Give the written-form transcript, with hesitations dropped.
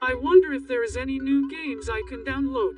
I wonder if there is any new games I can download.